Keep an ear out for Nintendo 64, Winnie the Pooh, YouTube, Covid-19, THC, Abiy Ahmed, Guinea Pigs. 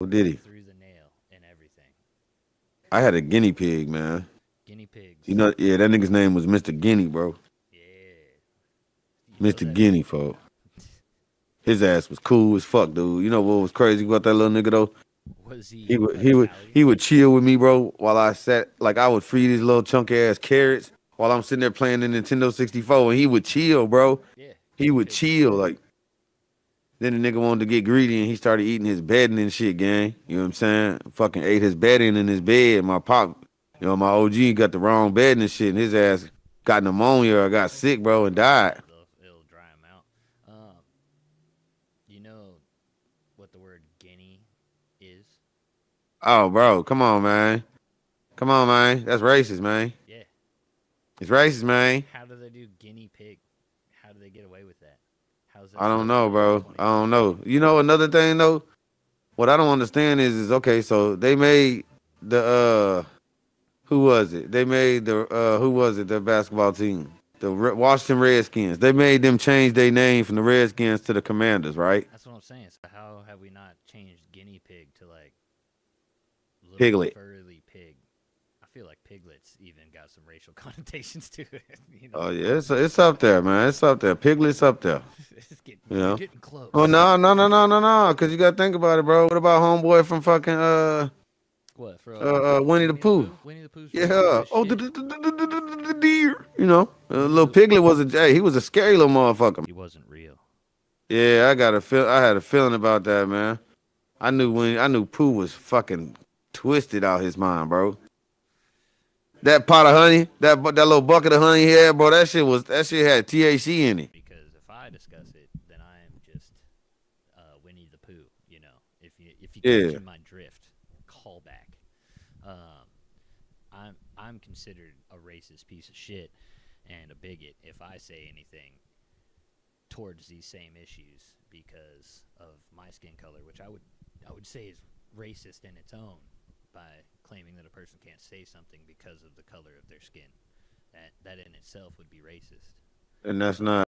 Who did he? Through the nail and everything. I had a guinea pig, man. Guinea pigs. You know, yeah, that nigga's name was Mr. Guinea, bro. Yeah. You Mr. Guinea, folk. His ass was cool as fuck, dude. You know what was crazy about that little nigga though? Was he would chill with me, bro, while I sat. Like, I would free these little chunk ass carrots while I'm sitting there playing the Nintendo 64, and he would chill, bro. Yeah. He would chill, like. Then the nigga wanted to get greedy, and he started eating his bedding and shit, gang. You know what I'm saying? Fucking ate his bedding in his bed. My pop, you know, my OG got the wrong bedding and shit, and his ass got pneumonia or got sick, bro, and died. It'll dry him out. You know what the word guinea is? Oh, bro, come on, man. Come on, man. That's racist, man. Yeah. It's racist, man. How do they do guinea pig? How do they get away with that? I don't know, bro. I don't know. You know, another thing though, what I don't understand is okay, so they made the who was it? They made the who was it? The basketball team, the Washington Redskins. They made them change their name from the Redskins to the Commanders, right? That's what I'm saying. So how have we not changed guinea pig to like little piglet, furry pig? I feel like piglets even got some racial connotations to it. You know? Oh yeah, it's up there, man. It's up there. Piglets up there. It's getting close. Oh no, because you gotta think about it, bro. What about homeboy from fucking what? From, Winnie the Pooh. Winnie the Pooh. Yeah. Oh, the deer. You know, little piglet was he was a scary little motherfucker. He wasn't real. Yeah, I had a feeling about that, man. I knew Pooh was fucking twisted out his mind, bro. That pot of honey, that little bucket of honey he had, bro, that shit had THC in it. Because if I discuss it, then I am just Winnie the Pooh, you know. If you catch my drift, call back. I'm considered a racist piece of shit and a bigot if I say anything towards these same issues because of my skin color, which I would say is racist in its own. By claiming that a person can't say something because of the color of their skin, that in itself would be racist. And that's not